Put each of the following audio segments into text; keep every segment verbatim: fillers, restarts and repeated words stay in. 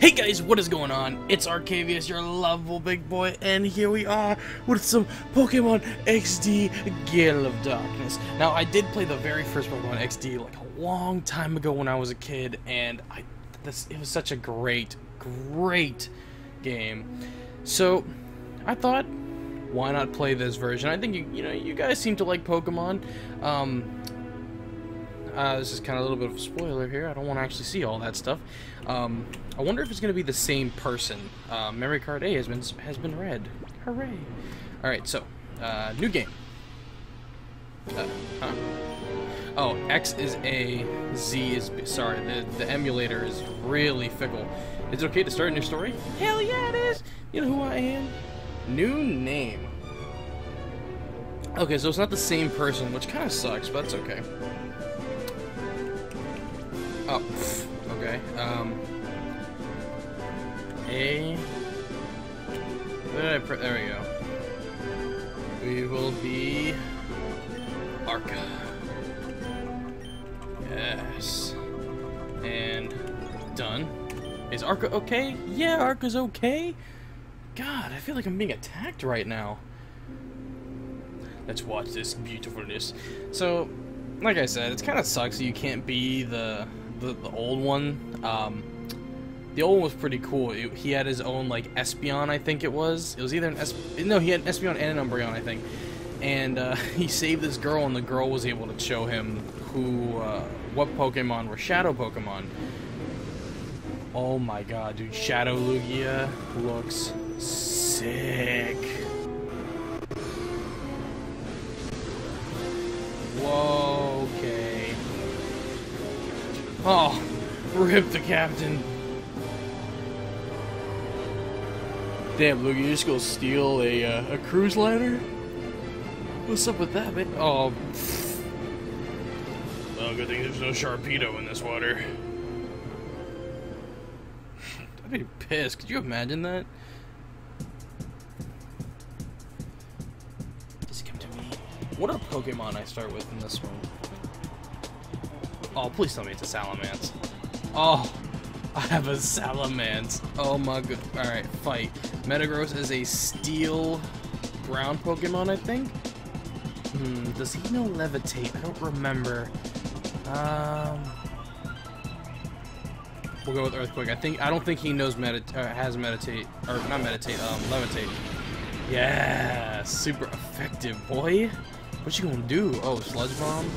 Hey guys, what is going on? It's Arcavius, your lovable big boy, and here we are with some Pokemon X D Gale of Darkness. Now, I did play the very first Pokemon X D like a long time ago when I was a kid, and I, this, it was such a great, great game. So, I thought, why not play this version? I think, you, you know, you guys seem to like Pokemon. Um, Uh, this is kind of a little bit of a spoiler here. I don't want to actually see all that stuff. Um, I wonder if it's going to be the same person. Uh, memory card A has been has been read. Hooray! All right, so uh, new game. Uh, huh? Oh, X is A, Z is B. Sorry, the the emulator is really fickle. Is it okay to start a new story? Hell yeah, it is. You know who I am? New name. Okay, so it's not the same person, which kind of sucks, but it's okay. Oh, okay. Um, a. There we go. We will be Arca. Yes. And done. Is Arca okay? Yeah, Arca's okay. God, I feel like I'm being attacked right now. Let's watch this beautifulness. So, like I said, it kind of sucks that you can't be the. The, the old one, um, the old one was pretty cool. It, he had his own, like, Espeon, I think it was. It was either an Espeon, no, he had an Espeon and an Umbreon, I think. And, uh, he saved this girl, and the girl was able to show him who, uh, what Pokemon were Shadow Pokemon. Oh my god, dude, Shadow Lugia looks sick. Whoa, okay. Oh, rip the captain. Damn, Lugia, you just go steal a, uh, a cruise liner? What's up with that, man? Oh. Well, good thing there's no Sharpedo in this water. I'd be pissed. Could you imagine that? Does it come to me? What are Pokemon I start with in this one? Oh, please tell me it's a Salamence. Oh, I have a Salamence. Oh my god. Alright, fight. Metagross is a steel ground Pokemon, I think? Hmm, does he know levitate? I don't remember. Um, We'll go with Earthquake. I think I don't think he knows medit- uh, has meditate, or not meditate, um, levitate. Yeah, super effective, boy. What you gonna do? Oh, Sludge Bomb?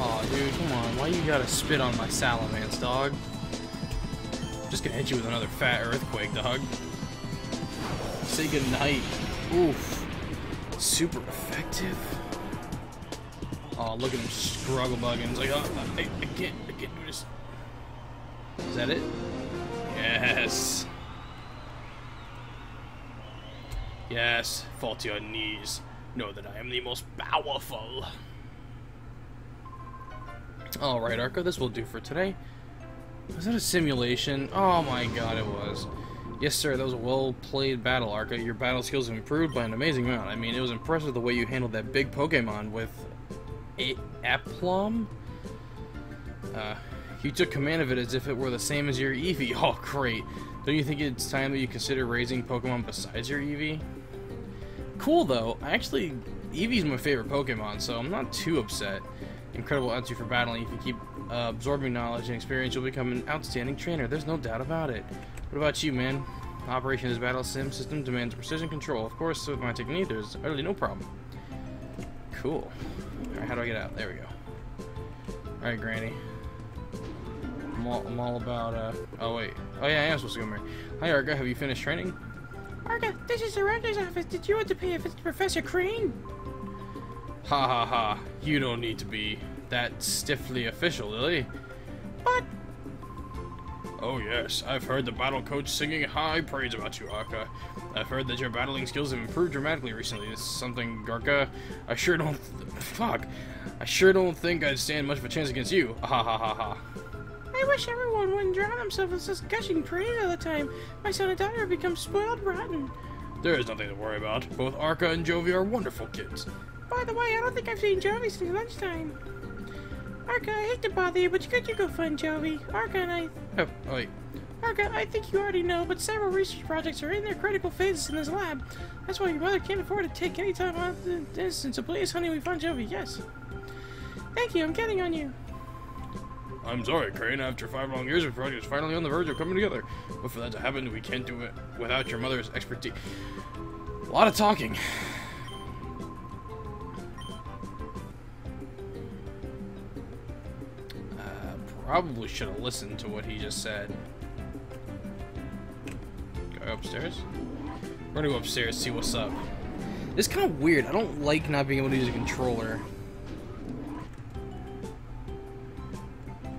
Aw, oh, dude, come on. Why you gotta spit on my Salamence, dog? Just gonna hit you with another fat earthquake, dog. Say goodnight. Oof. Super effective. Aw, oh, look at him struggle bugging. He's like, oh, I, I can't, I can't do this. Is that it? Yes. Yes, fall to your knees. Know that I am the most powerful. Alright, Arca, this will do for today. Was that a simulation? Oh my god, it was. Yes, sir, that was a well-played battle, Arca. Your battle skills have improved by an amazing amount. I mean, it was impressive the way you handled that big Pokemon with a aplomb. Uh, you took command of it as if it were the same as your Eevee. Oh, great. Don't you think it's time that you consider raising Pokemon besides your Eevee? Cool, though. Actually, Eevee's my favorite Pokemon, so I'm not too upset. Incredible attitude for battling. If you keep uh, absorbing knowledge and experience, you'll become an outstanding trainer. There's no doubt about it. What about you, man? Operation is battle sim system demands precision control. Of course, with my technique, there's really no problem. Cool. Alright, how do I get out? There we go. Alright, Granny. I'm all, I'm all about, uh... oh, wait. Oh, yeah, I am supposed to come here. Hi, Arca. Have you finished training? Arca, this is the Rector's office. Did you want to pay a visit to Professor Krane? Ha ha ha, you don't need to be that stiffly official, Lily. But... oh yes, I've heard the battle coach singing high praise about you, Arca. I've heard that your battling skills have improved dramatically recently. This is something, Arca, I sure don't... fuck. I sure don't think I'd stand much of a chance against you. Ha ha ha ha. I wish everyone wouldn't drown themselves in such gushing praise all the time. My son and daughter have become spoiled rotten. There is nothing to worry about. Both Arca and Jovi are wonderful kids. By the way, I don't think I've seen Jovi since lunchtime. Arca, I hate to bother you, but you got to go find Jovi. Arca and I... Oh, oh, wait. Arca, I think you already know, but several research projects are in their critical phases in this lab. That's why your mother can't afford to take any time out of the distance. So please, honey, we found Jovi, yes. Thank you, I'm counting on you. I'm sorry, Krane. After five long years, the project is finally on the verge of coming together. But for that to happen, we can't do it without your mother's expertise. A lot of talking. Uh, probably should have listened to what he just said. Go upstairs. We're gonna go upstairs, see what's up. This is kind of weird. I don't like not being able to use a controller.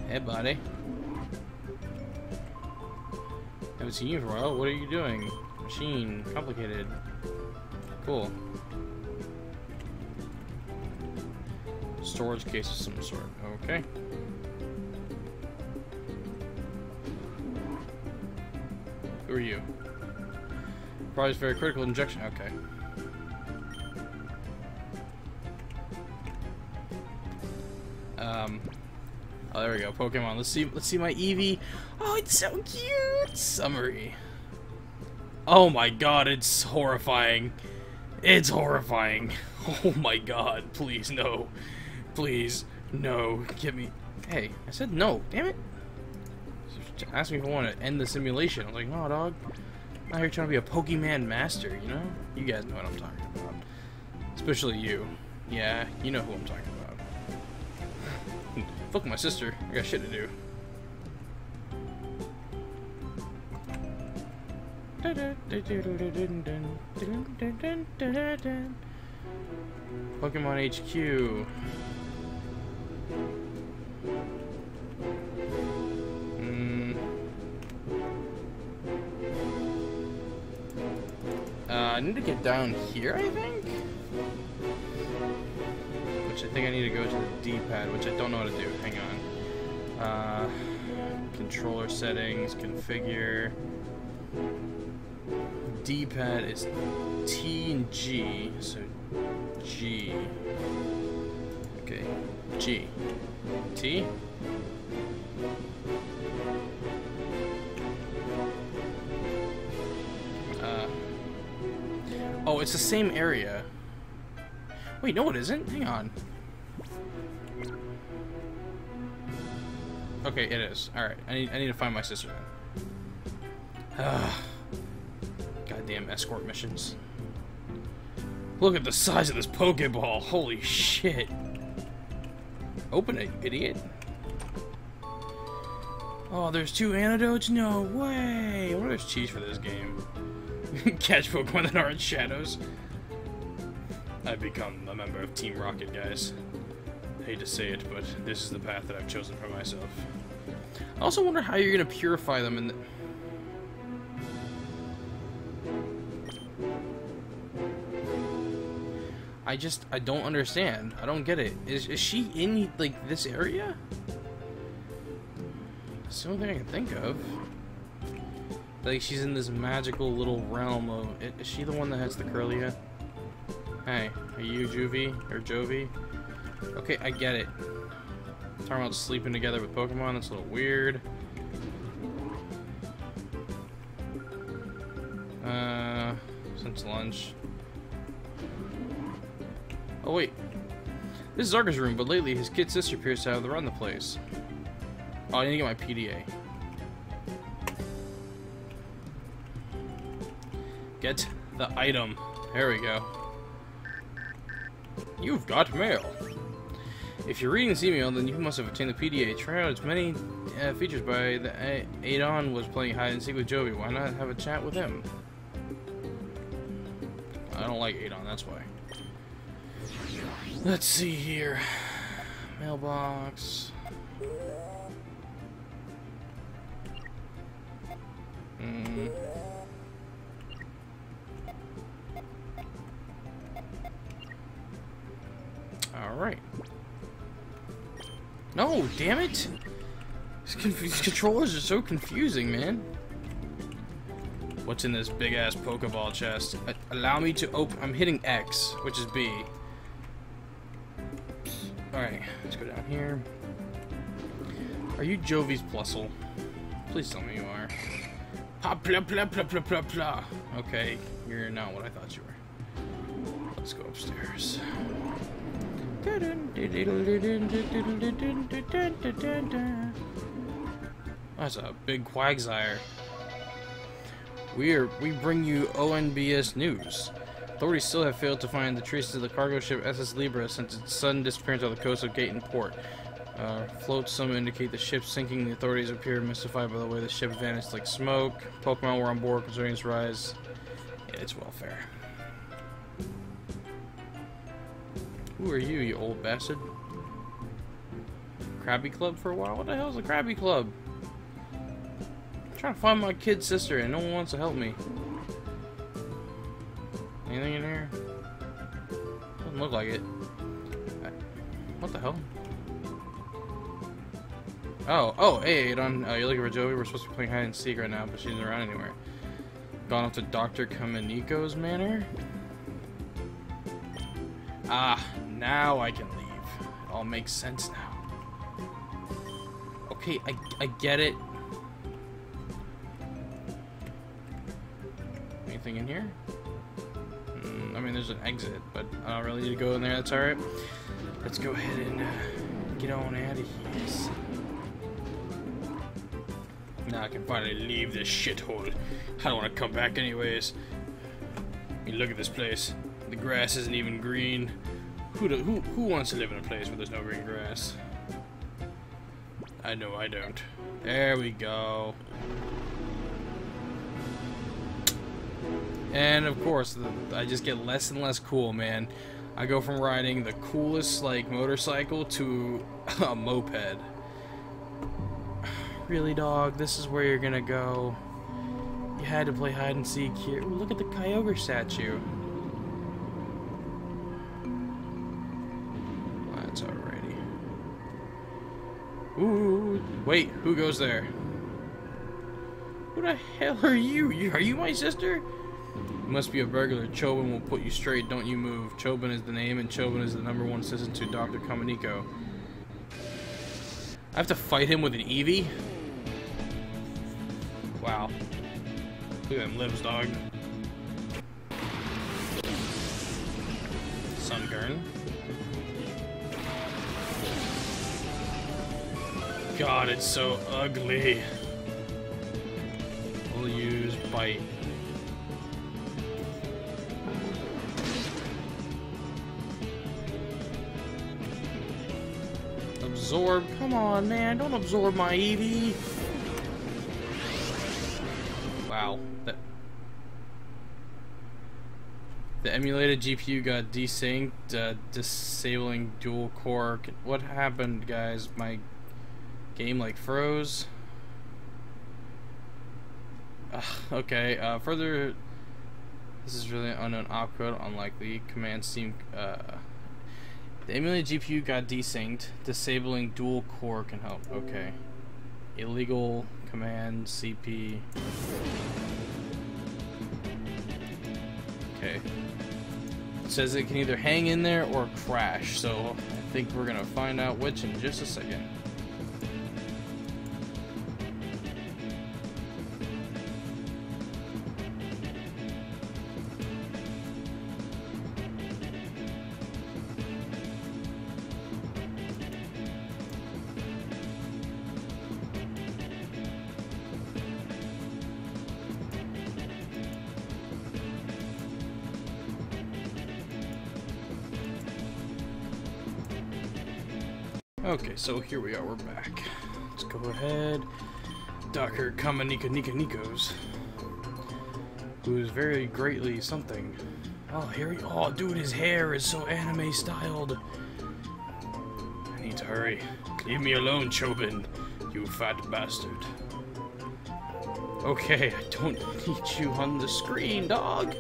Hey, buddy. Haven't seen you for a while. What are you doing? Machine. Complicated. Cool. Storage case of some sort. Okay. Who are you? Probably very critical injection. Okay. Um... Oh, there we go, Pokemon. Let's see. Let's see my Eevee. Oh, it's so cute. Summary. Oh my God, it's horrifying. It's horrifying. Oh my God, please no, please no. Give me. Hey, I said no. Damn it. Ask me if I want to end the simulation. I was like, no, dog. I'm out here trying to be a Pokemon master. You know. You guys know what I'm talking about. Especially you. Yeah, you know who I'm talking about. Fuck my sister. I got shit to do. Pokemon H Q. Mm. Uh, I need to get down here, I think? I think I need to go to the D-pad, which I don't know how to do. Hang on. Uh, controller settings, configure. D-pad is T and G, so G. Okay, G. T. Uh, oh, it's the same area. Wait, no it isn't. Hang on. Okay, it is. Alright, I need, I need to find my sister then. Ugh. Goddamn escort missions. Look at the size of this Pokeball. Holy shit. Open it, you idiot. Oh, there's two antidotes? No way. What are those cheats for this game? Catch Pokemon that aren't shadows. I've become a member of Team Rocket, guys. I hate to say it, but this is the path that I've chosen for myself. I also wonder how you're going to purify them in the... I just... I don't understand. I don't get it. Is, is she in, like, this area? It's the only thing I can think of. Like, she's in this magical little realm of... Is she the one that has the curly hair? Hey, are you Juvie or Jovi? Okay, I get it. I'm talking about sleeping together with Pokemon, that's a little weird. Uh, since lunch. Oh, wait. This is Arca's room, but lately his kid sister appears to have the run the place. Oh, I need to get my P D A. Get the item. There we go. You've got mail. If you're reading this email, then you must have obtained the P D A. Try out as many uh, features by the a Adon was playing hide and seek with Jovi. Why not have a chat with him? I don't like Adon, that's why. Let's see here. Mailbox. Mm. Alright. No, damn it! These controllers are so confusing, man. What's in this big ass Pokeball chest? Uh, allow me to open. I'm hitting X, which is B. Alright, let's go down here. Are you Jovi's Plusle? Please tell me you are. Ha, blah, blah, blah, blah, blah, blah. Okay, you're not what I thought you were. Let's go upstairs. That's a big Quagsire. We are, we bring you O N B S news. Authorities still have failed to find the traces of the cargo ship S S Libra since its sudden disappearance on the coast of Gatton Port. Uh, floats some indicate the ship sinking. The authorities appear mystified by the way the ship vanished like smoke. Pokemon were on board concerning its rise. Yeah, it's welfare. Who are you, you old bastard? Krabby Club for a while? What the hell is a Krabby Club? I'm trying to find my kid sister and no one wants to help me. Anything in here? Doesn't look like it. What the hell? Oh, oh, hey, Adon, uh, you're looking for Jovi? We're supposed to be playing hide and seek right now, but she isn't around anywhere. Gone up to Doctor Kaminko's manor? Ah, now I can leave. It all makes sense now. Okay, I, I get it. Anything in here? Mm, I mean, there's an exit, but I don't really need to go in there. That's alright. Let's go ahead and uh, get on out of here. Now I can finally leave this shithole. I don't want to come back anyways. I mean, look at this place. The grass isn't even green. Who, do, who who wants to live in a place where there's no green grass? I know I don't. There we go. And of course, the, I just get less and less cool, man. I go from riding the coolest like motorcycle to a moped. Really, dog, this is where you're gonna go. You had to play hide and seek here. Ooh, look at the Kyogre statue. That's alrighty. Ooh, wait, who goes there? Who the hell are you? Are you my sister? You must be a burglar. Chobin will put you straight. Don't you move. Chobin is the name, and Chobin is the number one assistant to Doctor Kaminko. I have to fight him with an Eevee? Wow. Look at them limbs, dog. Sungurn. God, it's so ugly. We'll use Bite. Absorb. Come on, man. Don't absorb my Eevee. Wow. That... The emulated G P U got desynced, uh, disabling dual core. What happened, guys? My game, like, froze? Uh, okay. Uh, further... This is really unknown opcode. Unlikely. Command seem... Uh... The emulated G P U got desynced. Disabling dual core can help. Okay. Illegal command C P. Okay. It says it can either hang in there or crash. So I think we're gonna find out which in just a second. Okay, so here we are, we're back. Let's go ahead. Doctor Kaminko Nika Nikos. Who's very greatly something. Oh, here he oh dude, his hair is so anime styled. I need to hurry. Leave me alone, Chobin, you fat bastard. Okay, I don't need you on the screen, dog.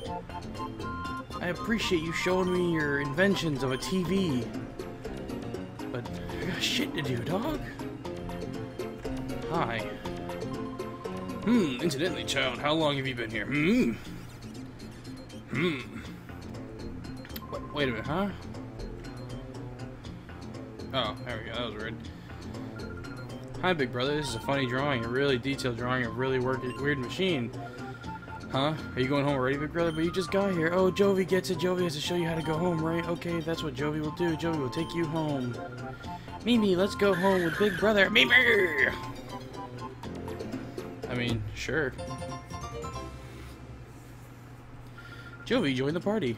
I appreciate you showing me your inventions of a T V. But shit to do, dog. Hi. Hmm, incidentally, child, how long have you been here? Hmm. Hmm. Wait, wait a minute, huh? Oh, there we go, that was weird. Hi, big brother. This is a funny drawing, a really detailed drawing, a really weird machine. Huh? Are you going home already, big brother? But you just got here. Oh, Jovi gets it. Jovi has to show you how to go home, right? Okay, that's what Jovi will do. Jovi will take you home. Mimi, let's go home with big brother. Mimi! I mean, sure. Jovi, join the party.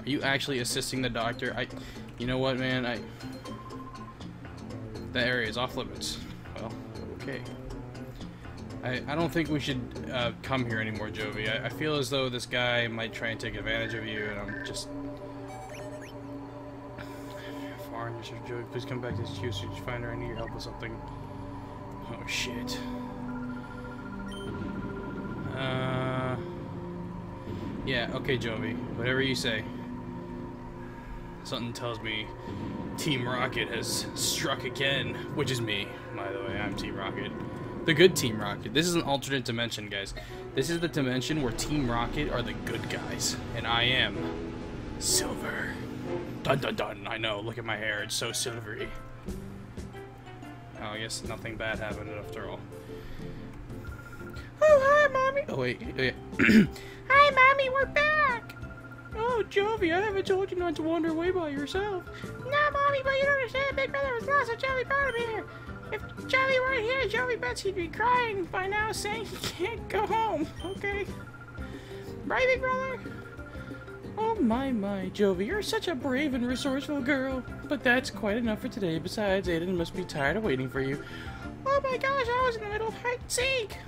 Are you actually assisting the doctor? I... You know what, man? I... That area is off limits. Well, okay. I, I don't think we should uh, come here anymore, Jovi. I, I feel as though this guy might try and take advantage of you, and I'm just... Far, Mister Jovi, please come back to this juice. Did you find her? I need your help with something. Oh, shit. Uh... Yeah, okay, Jovi. Whatever you say. Something tells me Team Rocket has struck again, which is me, by the way. I'm Team Rocket. The good Team Rocket. This is an alternate dimension, guys. This is the dimension where Team Rocket are the good guys, and I am silver. Dun dun dun. I know. Look at my hair. It's so silvery. Oh, I guess nothing bad happened after all. Oh, hi, Mommy. Oh, wait. Oh, yeah. Hi, Mommy. We're back. Oh, Jovi, I haven't told you not to wander away by yourself. No, Mommy, but you don't understand. Big brother was lost, so Jovi brought him here. If Jovi weren't here, Jovi bets he'd be crying by now, saying he can't go home. Okay. Right, big brother? Oh, my, my, Jovi, you're such a brave and resourceful girl. But that's quite enough for today. Besides, Aiden must be tired of waiting for you. Oh, my gosh, I was in the middle of hide-and seek.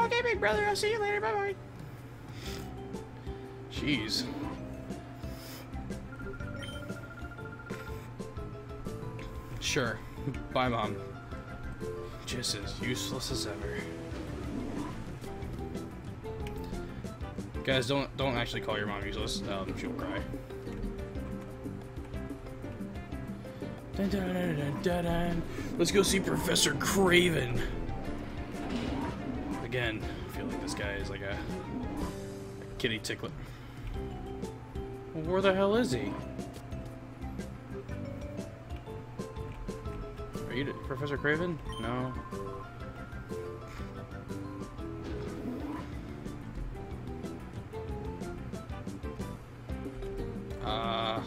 Okay, big brother, I'll see you later. Bye-bye. Jeez. Sure. Bye, Mom. Just as useless as ever. Guys, don't don't actually call your mom useless. Um, she'll cry. Dun, dun, dun, dun, dun, dun. Let's go see Professor Krane. Again, I feel like this guy is like a, a kitty tickler. Where the hell is he? Are you Professor Krane? No. Uh, I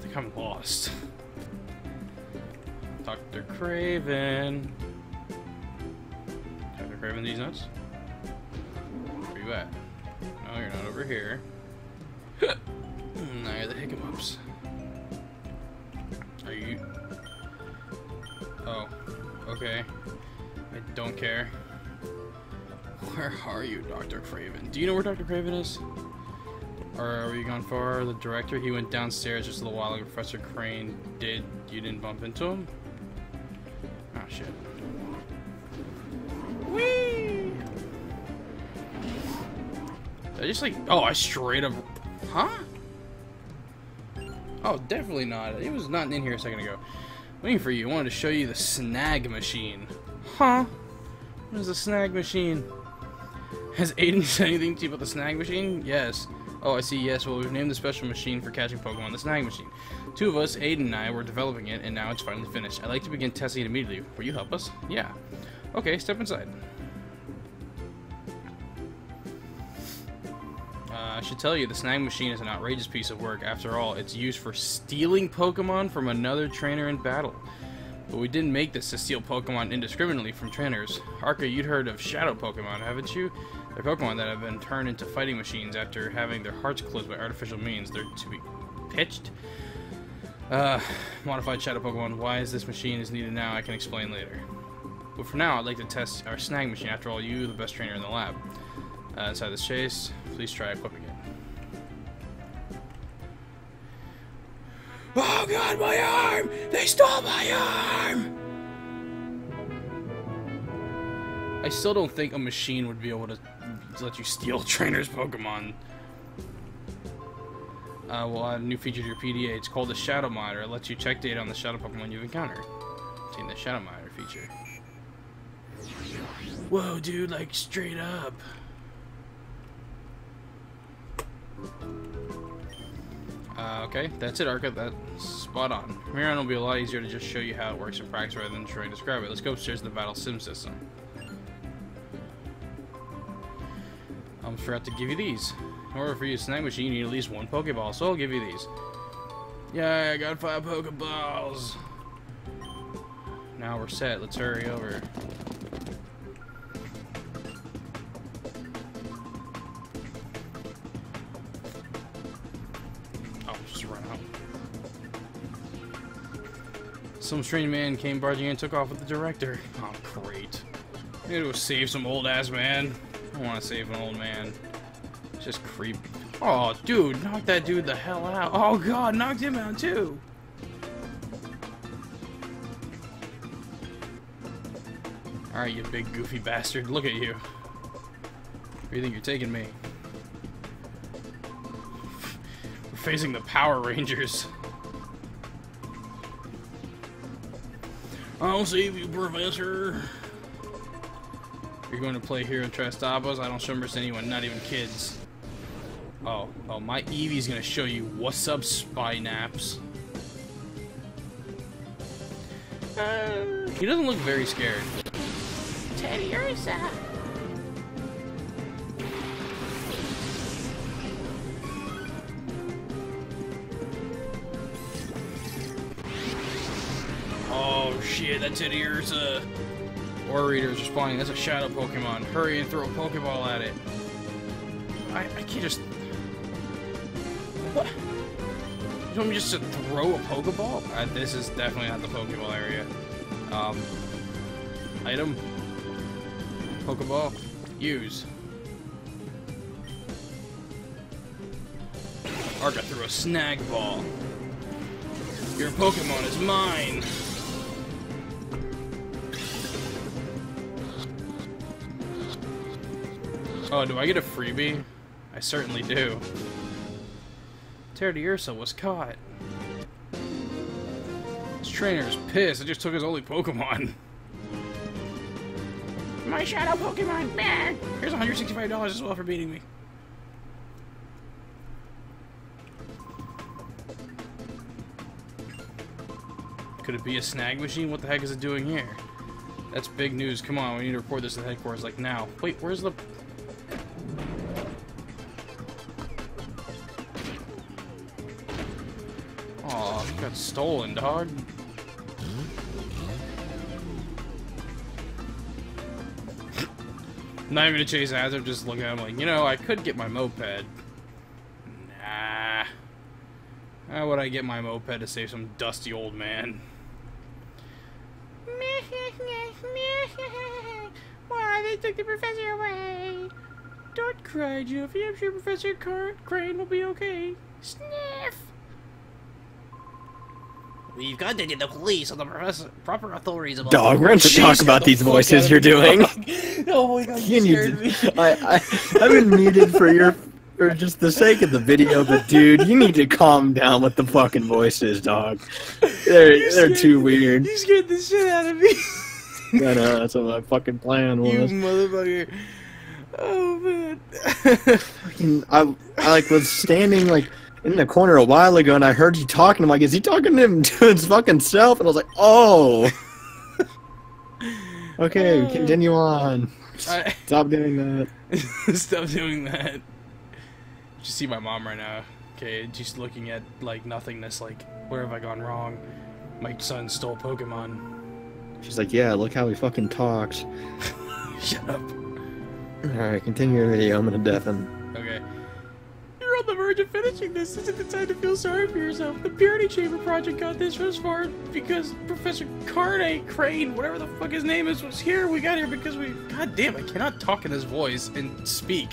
think I'm lost. Doctor Krane. Doctor Krane, these nuts? Where you at? No, you're not over here. Now you're the hiccups. Are you... Oh, okay. I don't care. Where are you, Doctor Krane? Do you know where Doctor Krane is? Or are you gone far? The director, he went downstairs just a little while ago. Professor Krane did. You didn't bump into him? Oh, shit. Whee! I just like... Oh, I straight up... Huh? Oh, definitely not. It was not in here a second ago. Waiting for you. I wanted to show you the snag machine. Huh? What is the snag machine? Has Aiden said anything to you about the snag machine? Yes. Oh, I see. Yes. Well, we've named the special machine for catching Pokemon the snag machine. Two of us, Aiden and I, were developing it, and now it's finally finished. I'd like to begin testing it immediately. Will you help us? Yeah. Okay, step inside. Uh, I should tell you, the Snag Machine is an outrageous piece of work. After all, it's used for stealing Pokemon from another trainer in battle. But we didn't make this to steal Pokemon indiscriminately from trainers. Arca, you'd heard of Shadow Pokemon, haven't you? They're Pokemon that have been turned into fighting machines after having their hearts closed by artificial means. They're to be pitched. Uh, modified Shadow Pokemon. Why is this machine is needed now? I can explain later. But for now, I'd like to test our Snag Machine. After all, you, the best trainer in the lab. Uh, inside this chase, please try equipping it. Oh god, my arm! They stole my arm! I still don't think a machine would be able to let you steal trainers' Pokemon. Uh, well, I have a new feature to your P D A. It's called the Shadow Miner. It lets you check data on the Shadow Pokemon you've encountered. It's in the Shadow Miner feature. Whoa, dude, like straight up. Uh, okay, that's it, Arca. That's spot on. From here on, it'll be a lot easier to just show you how it works in practice rather than trying to describe it. Let's go upstairs to the battle sim system. I almost forgot to give you these. In order for you to snag machine, you need at least one Pokeball, so I'll give you these. Yeah, I got five Pokeballs. Now we're set. Let's hurry over. Some strange man came barging in and took off with the director. Oh, great. I need to save some old-ass man. I don't want to save an old man. It's just creepy. Oh, dude, knock that dude the hell out. Oh, God, knocked him out, too. All right, you big goofy bastard. Look at you. Where do you think you're taking me? We're facing the Power Rangers. I'll save you, Professor. You're going to play here and try to stop us? I don't showmurse anyone, not even kids. Oh, oh, my Eevee's going to show you what's up, Spy Naps. Uh, he doesn't look very scared. Teddiursa. Shit, that Teddiursa. Aura Reader is responding. That's a Shadow Pokemon. Hurry and throw a Pokeball at it. I, I can't just... What? You want me just to throw a Pokeball? Uh, this is definitely not the Pokeball area. Um, item. Pokeball. Use. Arca threw a Snag Ball. Your Pokemon is mine. Oh, do I get a freebie? I certainly do. Teddiursa was caught. This trainer is pissed. I just took his only Pokemon. My Shadow Pokemon! Man, here's one hundred sixty-five dollars as well for beating me. Could it be a snag machine? What the heck is it doing here? That's big news. Come on, we need to report this to headquarters like now. Wait, where's the... Got stolen, dog. Not even to chase after, just looking at him like, you know, I could get my moped. Nah. How would I get my moped to save some dusty old man? Wow, they took the professor away. Don't cry, Jeffy. I'm sure Professor Krane will be okay. Sniff. We've contacted the police on the professor, proper authorities of all. Dog, we're going to talk about the these voices you're doing. Oh my God, you scared me. I, I, I've been muted for your, for just the sake of the video, but dude, you need to calm down with the fucking voices, dog. They're, they're too weird. You scared the shit out of me. I know, that's what my fucking plan was. You motherfucker. Oh, man. Fucking, I, I like, was standing, like, in the corner a while ago, and I heard you talking. I'm like, is he talking to him to his fucking self? And I was like, oh. Okay, uh, continue on. I, Stop doing that. Stop doing that. You just see my mom right now. Okay, just looking at, like, nothingness. Like, where have I gone wrong? My son stole Pokemon. She's like, yeah, look how he fucking talks. Shut up. Alright, continue your video. I'm gonna deafen. Okay. On the verge of finishing this. Isn't the time to feel sorry for yourself. The Purity Chamber project got this far because Professor Krane, Krane, whatever the fuck his name is, was here. We got here because we... God damn, I cannot talk in this voice and speak.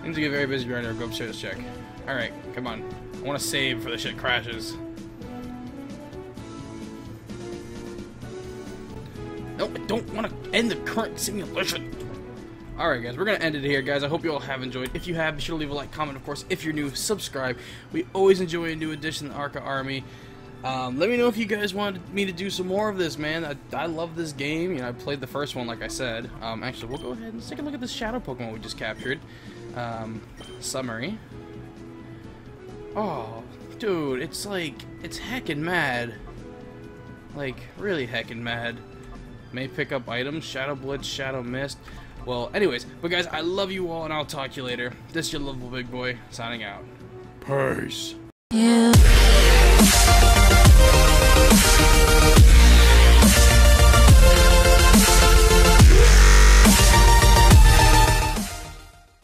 Things get very busy right now. Go upstairs to check. Alright, come on. I want to save for the shit crashes. No, I don't want to end the current simulation. Alright guys, we're going to end it here, guys. I hope you all have enjoyed. If you have, be sure to leave a like, comment, of course. If you're new, subscribe. We always enjoy a new addition to the Arca Army. Um, let me know if you guys wanted me to do some more of this, man. I, I love this game. You know, I played the first one, like I said. Um, actually, we'll go ahead and let's take a look at this Shadow Pokemon we just captured. Um, summary. Oh, dude, it's like, it's heckin' mad. Like, really heckin' mad. May pick up items, Shadow Blitz, Shadow Mist. Well, anyways, but guys, I love you all, and I'll talk to you later. This is your lovable big boy, signing out. Peace. Yeah.